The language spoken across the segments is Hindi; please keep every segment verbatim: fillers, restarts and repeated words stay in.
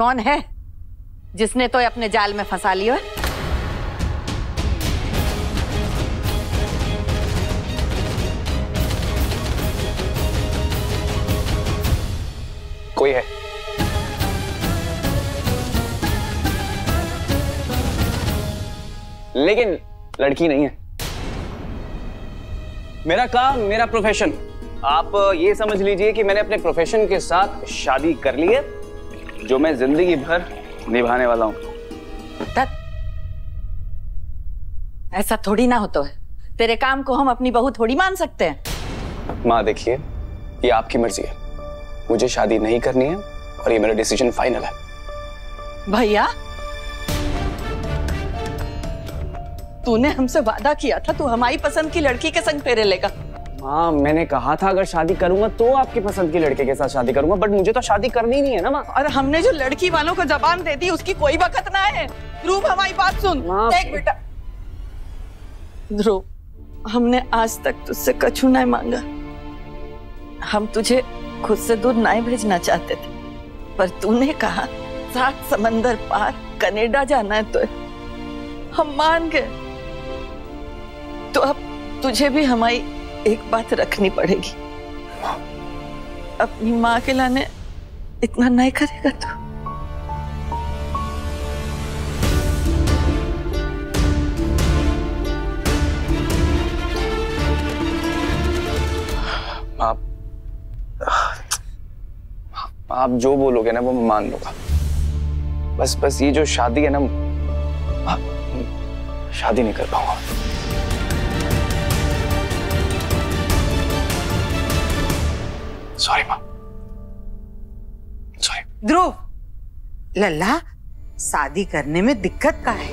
कौन है जिसने तो अपने जाल में फंसा लिया है? कोई है? लेकिन लड़की नहीं है। मेरा काम, मेरा प्रोफेशन। आप ये समझ लीजिए कि मैंने अपने प्रोफेशन के साथ शादी कर ली है, जो मैं जिंदगी भर निभाने वाला हूं। ऐसा थोड़ी ना होता है, तेरे काम को हम अपनी बहू थोड़ी मान सकते हैं। माँ देखिए, ये आपकी मर्जी है, मुझे शादी नहीं करनी है और ये मेरा डिसीजन फाइनल है। भैया, तूने हमसे वादा किया था तू हमारी पसंद की लड़की के संग फेरे लेगा। माँ, मैंने कहा था अगर शादी करूंगा तो आपकी पसंद की लड़के के साथ शादी करूंगा, बट मुझे तो शादी करनी ही नहीं है ना माँ। और हमने जो लड़की वालों को जबान दे दी उसकी कोई बकत ना है। ध्रुव, हमारी बात सुन। देख बेटा ध्रुव, हमने आज तक तुझसे कछु नहीं मांगा, हम तुझे खुद से दूर नहीं भेजना चाहते थे, पर तूने कहा सात समंदर पार कनाडा जाना है, तो हम मान गए। तो अब तुझे भी हमारी एक बात रखनी पड़ेगी, अपनी माँ के लाने इतना नहीं करेगा तू। माँ, आप जो बोलोगे ना वो मैं मान लूंगा, बस बस ये जो शादी है ना, शादी नहीं कर पाऊंगा। सॉरी माँ, सॉरी। ध्रुव लल्ला, शादी करने में दिक्कत क्या है?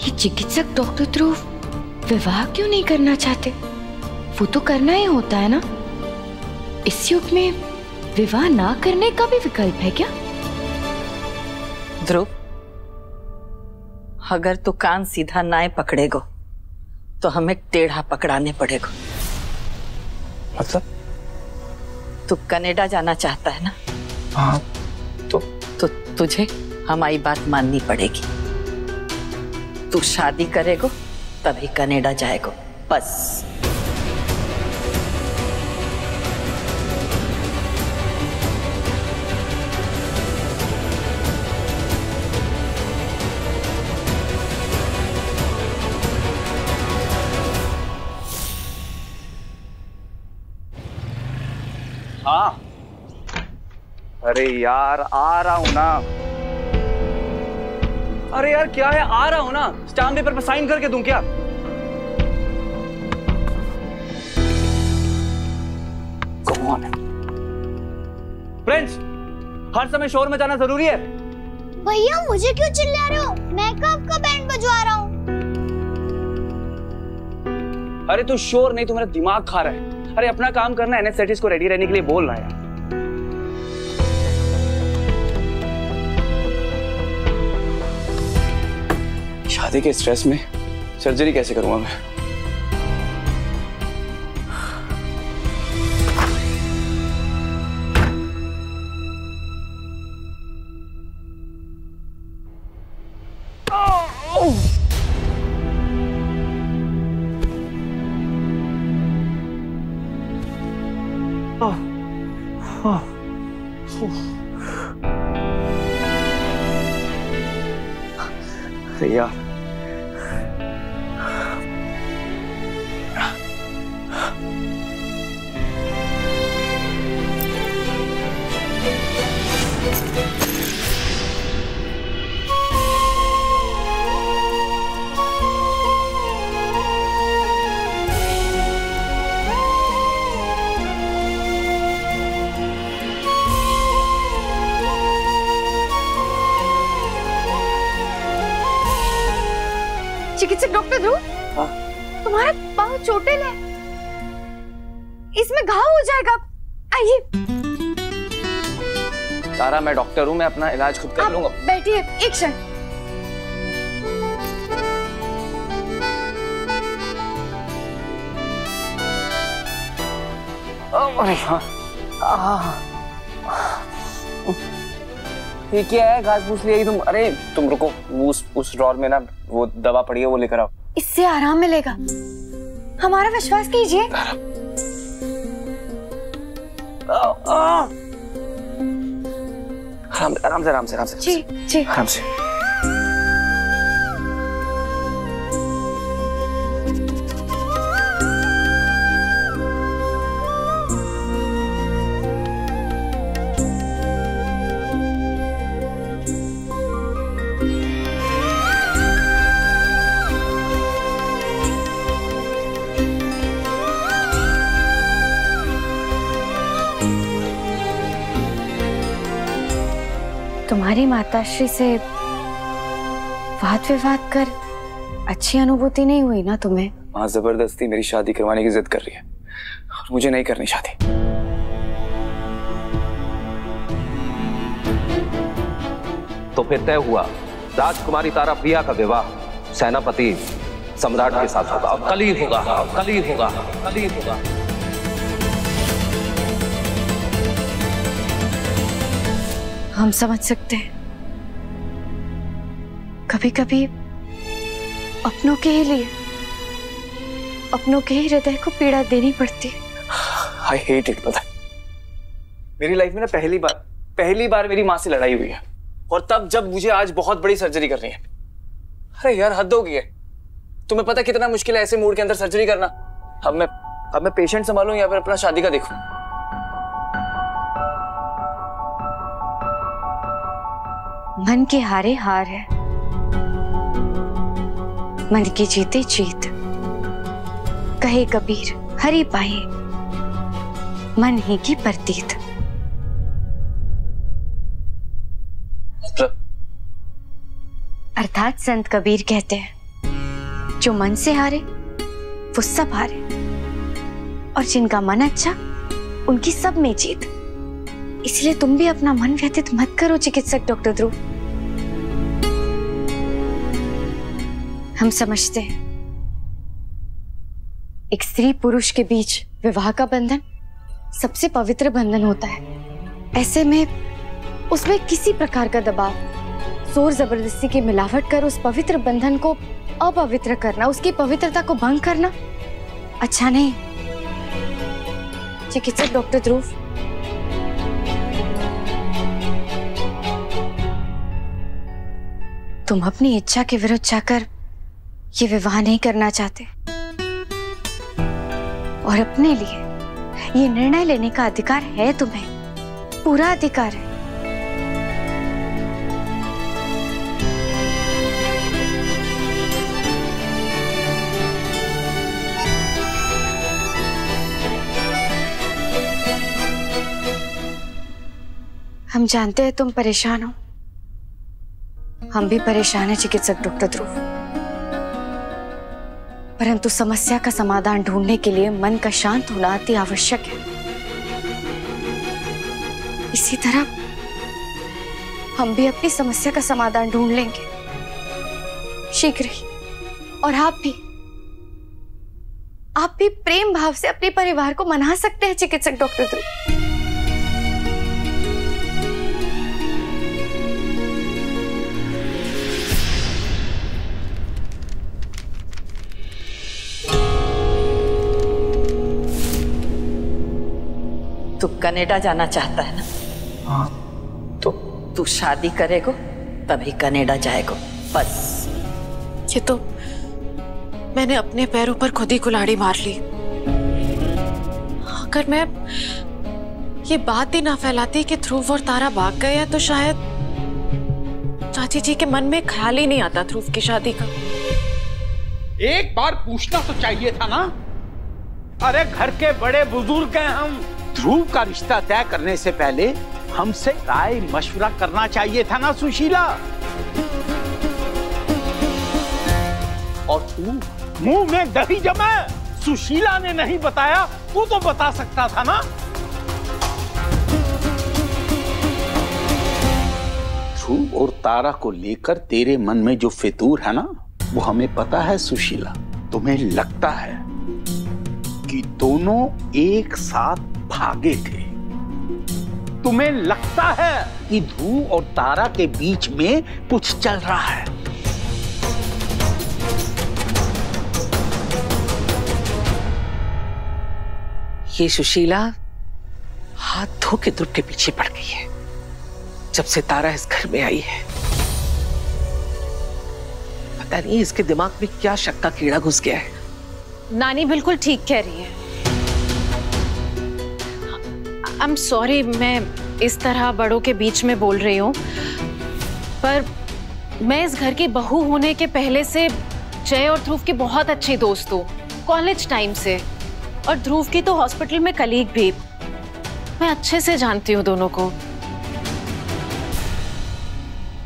ये चिकित्सक डॉक्टर ध्रुव विवाह क्यों नहीं करना चाहते? वो तो करना ही होता है ना। इस युग में विवाह ना करने का भी विकल्प है क्या? ध्रुव, अगर तू कान सीधा ना पकड़ेगो तो हमें टेढ़ा पकड़ाने पड़ेगा। मतलब? तू कनाडा जाना चाहता है ना? हाँ। तो तो तुझे हमारी बात माननी पड़ेगी। तू शादी करेगो तभी कनाडा जाएगो, बस। हाँ, अरे यार आ रहा हूं ना। अरे यार क्या है, आ रहा हूं ना। स्टाम्प पेपर पर साइन करके दूं क्या? फ्रेंड्स, हर समय शोर मचाना जरूरी है? भैया मुझे क्यों चिल्ला रहे हो? मैं कब का बैंड बजवा रहा हूँ। अरे तू शोर नहीं, तुम्हारा दिमाग खा रहा है। अरे अपना काम करना है, एनेस्थेटिस्ट को रेडी रहने के लिए बोल रहा है। शादी के स्ट्रेस में सर्जरी कैसे करूंगा मैं? यार चिकित्सक डॉक्टर ध्रुव, तुम्हारा पाँव चोटिल है, इसमें घाव हो जाएगा। आइए। तारा, मैं डॉक्टर हूँ, मैं अपना इलाज खुद कर लूंगा। बैठिए एक क्षण। ये क्या है, घास फूस ले आई तुम? अरे तुम रुको, उस उस ड्रॉर में ना वो दवा पड़ी है, वो लेकर आओ, इससे आराम मिलेगा, हमारा विश्वास कीजिए। आराम से आराम से आराम से आराम से जी जी आराम से। तुम्हारी माताश्री से वाद विवाद कर अच्छी अनुभूति नहीं हुई ना तुम्हें? माँ जबरदस्ती मेरी शादी करवाने की जिद कर रही है और मुझे नहीं करनी शादी। तो फिर तय हुआ राजकुमारी तारा प्रिया का विवाह सेनापति सम्राट के साथ होगा। कल ही होगा कल ही होगा कल ही होगा हम समझ सकते हैं, कभी कभी अपनों के ही लिए अपनों के ही हृदय को पीड़ा देनी पड़ती। I hate it, पता है मेरी लाइफ में ना पहली बार पहली बार मेरी माँ से लड़ाई हुई है, और तब जब मुझे आज बहुत बड़ी सर्जरी करनी है। अरे यार हद हो गई है, तुम्हें पता कितना मुश्किल है ऐसे मूड के अंदर सर्जरी करना। अब मैं अब मैं पेशेंट संभालूं या फिर अपना शादी का देखूं? मन की हारे हार है, मन की जीते जीत। कहे कबीर हरि पाए मन ही की प्रतीत। अर्थात संत कबीर कहते हैं जो मन से हारे वो सब हारे, और जिनका मन अच्छा उनकी सब में जीत। इसलिए तुम भी अपना मन व्यतीत मत करो चिकित्सक डॉक्टर ध्रुव। हम समझते हैं एक स्त्री पुरुष के बीच विवाह का बंधन सबसे पवित्र बंधन होता है। ऐसे में उसमें किसी प्रकार का दबाव, जोर जबरदस्ती की मिलावट कर उस पवित्र बंधन को अपवित्र करना, उसकी पवित्रता को भंग करना अच्छा नहीं। चिकित्सक डॉक्टर ध्रुव, तुम अपनी इच्छा के विरुद्ध जाकर ये विवाह नहीं करना चाहते, और अपने लिए ये निर्णय लेने का अधिकार है तुम्हें, पूरा अधिकार है। हम जानते हैं तुम परेशान हो, हम भी परेशान हैं चिकित्सक डॉक्टर ध्रुव, परंतु समस्या का समाधान ढूंढने के लिए मन का शांत होना अति आवश्यक है। इसी तरह हम भी अपनी समस्या का समाधान ढूंढ लेंगे शीघ्र ही, और आप भी आप भी प्रेम भाव से अपने परिवार को मना सकते हैं चिकित्सक डॉक्टर ध्रुव। तू कनाडा जाना चाहता है ना? हाँ। तो तू शादी करेगो तभी कनाडा जाएगो, बस। ये तो मैंने अपने पैरों पर खुद ही कुल्हाड़ी मार ली। अगर मैं ये बात ही ना फैलाती कि ध्रुव और तारा भाग गए हैं तो शायद चाची जी के मन में ख्याल ही नहीं आता ध्रुव की शादी का। एक बार पूछना तो चाहिए था ना, अरे घर के बड़े बुजुर्ग हैं हम, ध्रुव का रिश्ता तय करने से पहले हमसे राय मशवरा करना चाहिए था ना सुशीला। और तू मुंह में दही जमा, सुशीला ने नहीं बताया, तू तो बता सकता था ना। ध्रुव और तारा को लेकर तेरे मन में जो फितूर है ना, वो हमें पता है सुशीला। तुम्हें लगता है कि दोनों एक साथ भागे थे। तुम्हें लगता है कि ध्रुव और तारा के बीच में कुछ चल रहा है। ये सुशीला हाथ धो के ध्रुव के पीछे पड़ गई है जब से तारा इस घर में आई है। पता नहीं इसके दिमाग में क्या शक का कीड़ा घुस गया है। नानी बिल्कुल ठीक कह रही है। I'm sorry मैं इस तरह बड़ों के बीच में बोल रही हूँ, पर मैं इस घर की बहू होने के पहले से जय और ध्रुव की बहुत अच्छी दोस्त हूँ, कॉलेज टाइम से, और ध्रुव की तो हॉस्पिटल में कलीग भी। मैं अच्छे से जानती हूँ दोनों को।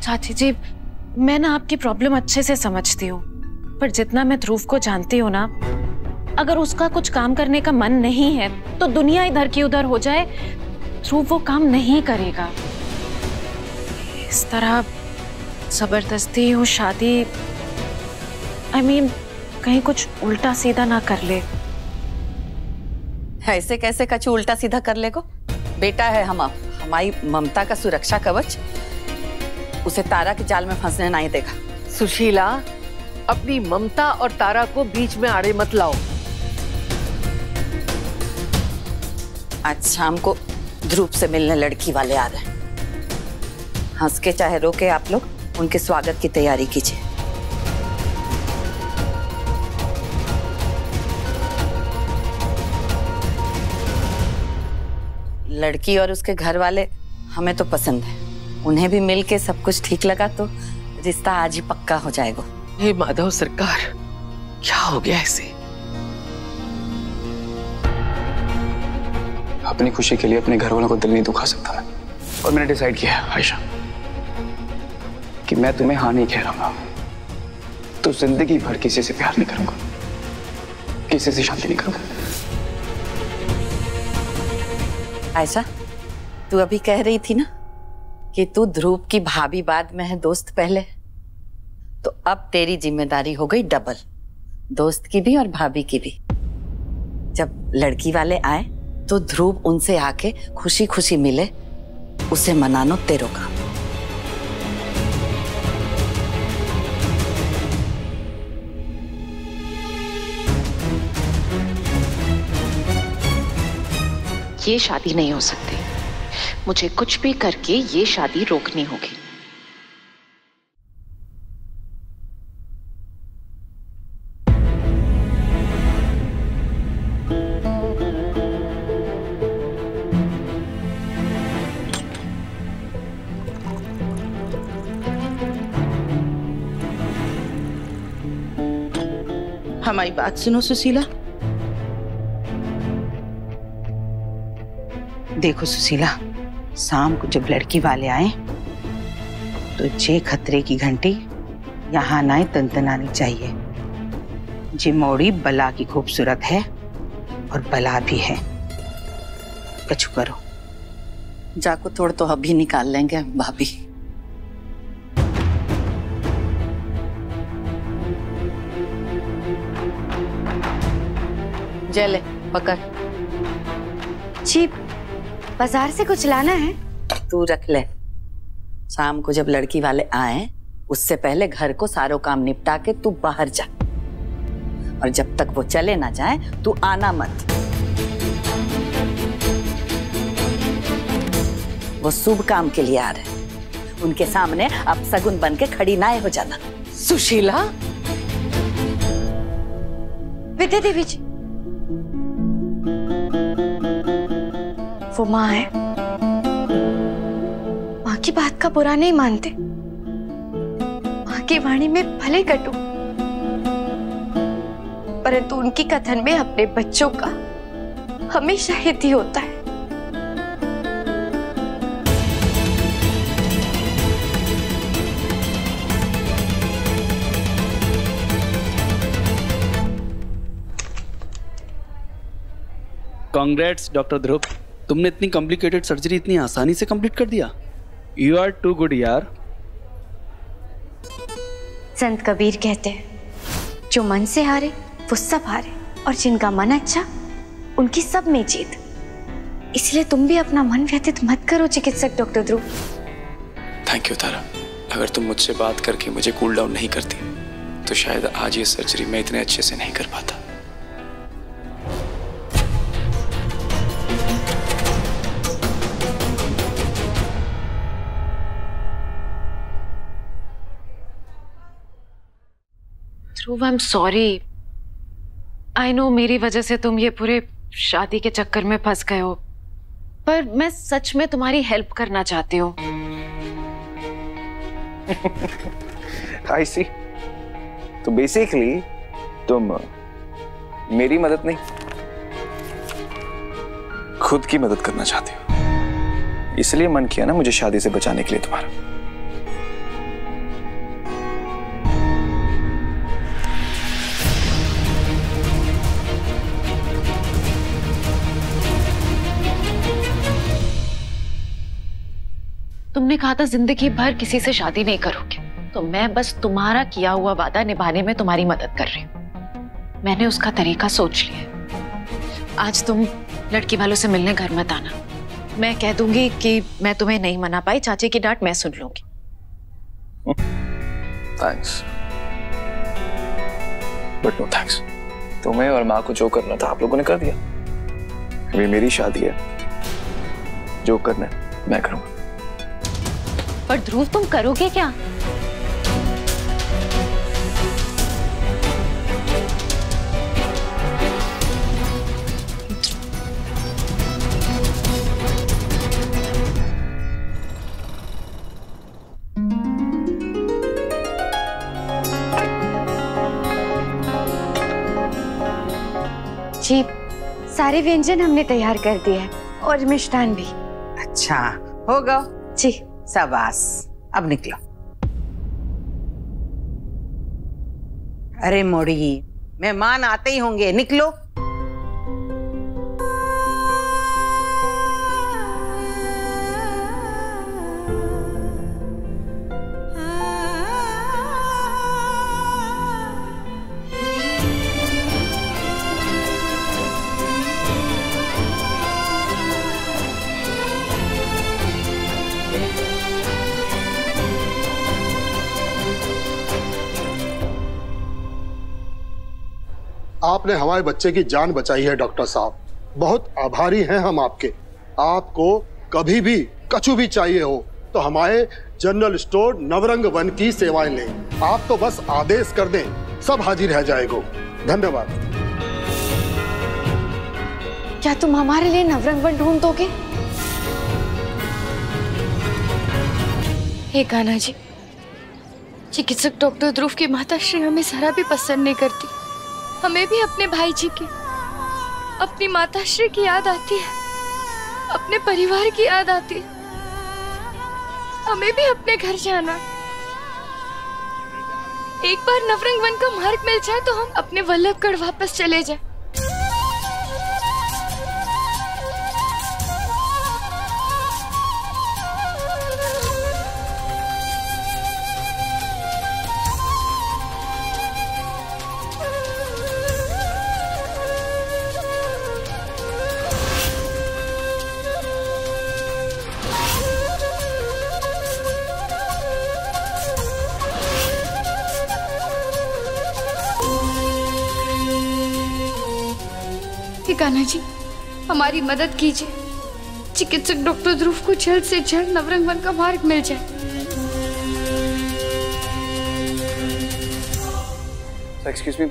चाची जी, मैं ना आपकी प्रॉब्लम अच्छे से समझती हूँ, पर जितना मैं ध्रुव को जानती हूँ ना, अगर उसका कुछ काम करने का मन नहीं है तो दुनिया इधर की उधर हो जाए, ध्रुव वो काम नहीं करेगा। इस तरह जबरदस्ती हो शादी, आई मीन कहीं कुछ उल्टा सीधा ना कर ले। ऐसे कैसे कुछ उल्टा सीधा कर ले को? बेटा है हम, आप हमारी ममता का सुरक्षा कवच। उसे तारा के जाल में फंसने नहीं देगा। सुशीला, अपनी ममता और तारा को बीच में आड़े मत लाओ। आज शाम को ध्रुव से मिलने लड़की वाले आ रहे हैं। हंस के चाहे रो के आप लोग उनके स्वागत की तैयारी कीजिए। लड़की और उसके घर वाले हमें तो पसंद है। उन्हें भी मिलके सब कुछ ठीक लगा तो रिश्ता आज ही पक्का हो जाएगा। हे माधव सरकार, क्या हो गया ऐसे? अपनी खुशी के लिए अपने घर वालों को दिल नहीं दुखा सकता मैं, और मैंने डिसाइड किया है आयशा कि मैं तुम्हें हाँ नहीं कह रहा हूँ। तो जिंदगी भर किसी से प्यार नहीं करूंगा, किसी से शादी नहीं करूंगा। आयशा, तू अभी कह रही थी ना कि तू ध्रुव की भाभी बाद में है, दोस्त पहले, तो अब तेरी जिम्मेदारी हो गई डबल, दोस्त की भी और भाभी की भी। जब लड़की वाले आए तो ध्रुव उनसे आके खुशी खुशी मिले, उसे मनाना तेरा काम। ये शादी नहीं हो सकती, मुझे कुछ भी करके ये शादी रोकनी होगी। हमारी बात सुनो सुशीला। देखो सुशीला, शाम को जब लड़की वाले आए तो जे खतरे की घंटी यहाँ नाए तनतनानी चाहिए। जे मोड़ी बला की खूबसूरत है और बला भी है। कछु करो, जाको थोड़ा तो अभी निकाल लेंगे भाभी। जले पकड़। जी, बाजार से कुछ लाना है? तू रख ले। शाम को जब लड़की वाले आए उससे पहले घर को सारो काम निपटा के तू बाहर जा, और जब तक वो चले ना जाए तू आना मत। वो शुभ काम के लिए आ रहे, उनके सामने अब सगुन बन के खड़ी ना हो जाना। सुशीला, विद्या देवी जी, वो माँ है, माँ की बात का बुरा नहीं मानते। माँ की वाणी में भले कटू, परंतु उनकी कथन में अपने बच्चों का हमेशा हित ही होता है। कांग्रेट्स डॉक्टर ध्रुव, तुमने इतनी कॉम्प्लिकेटेड सर्जरी इतनी आसानी से कंप्लीट कर दिया। यू आर टू गुड यार। संत कबीर कहते हैं, जो मन से हारे वो सब हारे, और जिनका मन अच्छा उनकी सब में जीत। इसलिए तुम भी अपना मन व्यतीत मत करो चिकित्सक doctor Dhruv. Thank you Tara, अगर तुम मुझसे बात करके मुझे कूल डाउन नहीं करती तो शायद आज ये सर्जरी मैं इतने अच्छे से नहीं कर पाता। Dhruv, I am sorry, I know मेरी वजह से तुम ये पूरे शादी के चक्कर में फंस गए हो, पर मैं सच में तुम्हारी हेल्प करना चाहती हूँ। आई सी, तो बेसिकली तुम मेरी मदद नहीं खुद की मदद करना चाहती हो, इसलिए मन किया ना मुझे शादी से बचाने के लिए तुम्हारा। तुमने कहा था जिंदगी भर किसी से शादी नहीं करोगे, तो मैं बस तुम्हारा किया हुआ वादा निभाने में तुम्हारी मदद कर रही हूँ। मैंने उसका तरीका सोच लिया। आज तुम लड़की वालों से मिलने घर मत आना। मैं कह दूंगी कि मैं तुम्हें नहीं मना पाई, चाची की डांट मैं सुन लूंगी। Thanks, but no thanks. तुम्हें और माँ को जो करना था आप लोगों ने कर दिया। अभी मेरी शादी है, जो करना है मैं करूँगा। और ध्रुव, तुम करोगे क्या? जी, सारे व्यंजन हमने तैयार कर दिए हैं और मिष्ठान भी। अच्छा होगा जी, शाबाश। अब निकलो। अरे मोड़ी, मेहमान आते ही होंगे, निकलो। आपने हमारे बच्चे की जान बचाई है डॉक्टर साहब, बहुत आभारी हैं हम आपके। आपको कभी भी कछु भी चाहिए हो तो हमारे जनरल स्टोर नवरंग वन की सेवाएं लें। आप तो बस आदेश कर दें, सब हाजिर है जाएगा। धन्यवाद। क्या तुम हमारे लिए नवरंग वन ढूंढ दोगे? हे कान्हा जी, चिकित्सक डॉक्टर ध्रुव की माता श्री हमें जरा भी पसंद नहीं करती। हमें भी अपने भाई जी की, अपनी माताश्री की याद आती है, अपने परिवार की याद आती है। हमें भी अपने घर जाना। एक बार नवरंग वन का मार्ग मिल जाए तो हम अपने वल्लभगढ़ वापस चले जाएं। कान्हा जी, हमारी मदद कीजिए, चिकित्सक डॉक्टर ध्रुव को जल्द से जल्द नवरंग वन का मार्ग मिल जाए। Sir excuse me,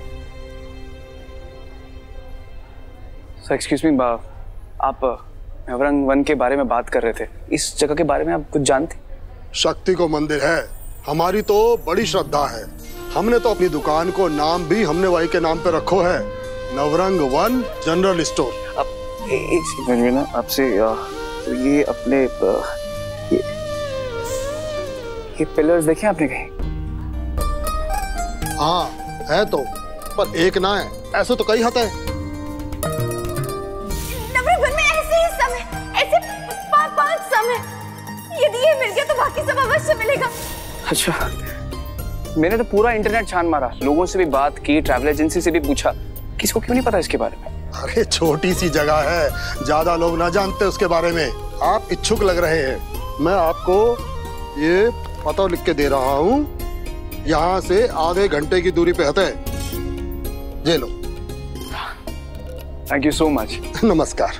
sir excuse me, आप नवरंग वन के बारे में बात कर रहे थे, इस जगह के बारे में आप कुछ जानते? शक्ति को मंदिर है, हमारी तो बड़ी श्रद्धा है। हमने तो अपनी दुकान को नाम भी हमने वाई के नाम पे रखो है, नवरंग वन जनरल स्टोर। अब एक सेकंड में ना आपसे, तो ये अपने ये, ये पिलर्स देखे आपने कहीं? हाँ है तो, पर एक ना है, ऐसे तो कई होते हैं। नवरंग वन में ऐसे ही सम है, ऐसे पांच पांच सम है। यदि ये मिल गया तो बाकी सब अवश्य मिलेगा। अच्छा, मैंने तो पूरा इंटरनेट छान मारा, लोगों से भी बात की, ट्रैवल एजेंसी से भी पूछा, किसको क्यों नहीं पता इसके बारे में। अरे छोटी सी जगह है, ज्यादा लोग ना जानते उसके बारे में। आप इच्छुक लग रहे हैं, मैं आपको ये पता लिख के दे रहा हूँ, यहाँ से आधे घंटे की दूरी पे होते हैं। ये लो। Thank you so much. नमस्कार।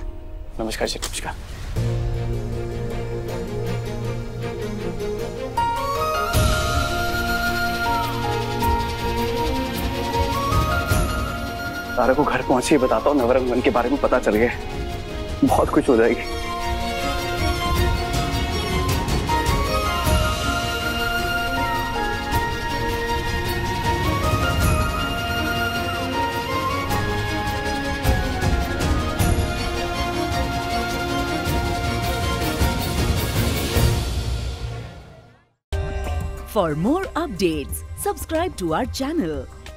नमस्कार जी, नमस्कार। तारा को घर पहुंची बताता हूँ, नवरंग वन के बारे में पता चल गया, बहुत कुछ हो जाएगी। For more updates, subscribe to our channel.